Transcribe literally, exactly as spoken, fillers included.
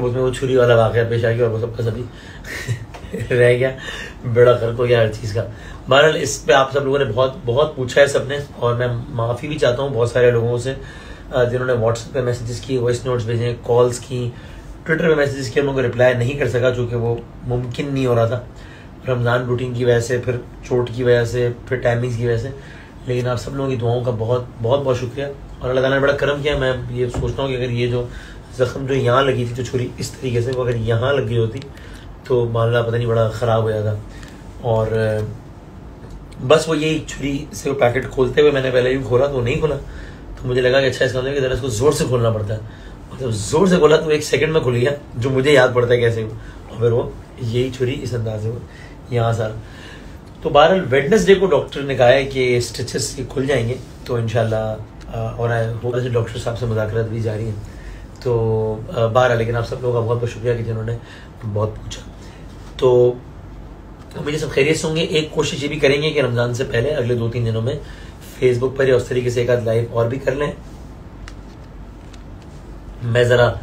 अब उसमें वो छुरी वाला वाकया पेश आ गया और वो सबका सभी रह गया बेड़ा कर को या हर चीज़ का। बहरहाल इस पे आप सब लोगों ने बहुत बहुत पूछा है सबने, और मैं माफ़ी भी चाहता हूँ बहुत सारे लोगों से जिन्होंने व्हाट्सएप पे मैसेजेस की, वॉइस नोट्स भेजे, कॉल्स की, ट्विटर पे मैसेजेस किए, उनको रिप्लाई नहीं कर सका चूँकि वो मुमकिन नहीं हो रहा था रमज़ान रूटीन की वजह से, फिर चोट की वजह से, फिर टाइमिंग्स की वजह से। लेकिन आप सब लोगों की दुआओं का बहुत बहुत बहुत शुक्रिया, और अल्लाह ताला ने बड़ा करम किया। मैं ये सोचता हूँ कि अगर ये जो ज़ख़म जो यहाँ लगी थी, जो छुरी इस तरीके से, वो अगर यहाँ लगी होती तो मामला पता नहीं बड़ा ख़राब हो जाता। और बस वो यही छुरी से वो पैकेट खोलते हुए मैंने पहले भी खोला तो वो नहीं खोला, तो मुझे लगा कि अच्छा इसका मतलब कि ज़रा इसको ज़ोर से खोलना पड़ता है। जब ज़ोर से खोला तो एक सेकंड में खुल गया, जो मुझे याद पड़ता है कैसे वो, और फिर वो यही छुरी इस अंदाजे में यहाँ सारा। तो बहरहाल वेडनेसडे को डॉक्टर ने कहा है कि स्टिचेस खुल जाएंगे, तो इंशाल्लाह, और होगा डॉक्टर साहब से मुज़ाकरात भी जारी है। तो बहरहाल लेकिन आप सब लोगों का बहुत बहुत शुक्रिया कि जिन्होंने बहुत पूछा। तो मुझे सब खैरियत से होंगे। एक कोशिश ये भी करेंगे कि रमज़ान से पहले अगले दो तीन दिनों में फेसबुक पर या उस तरीके से एक आध लाइव और भी कर लें। मैं ज़रा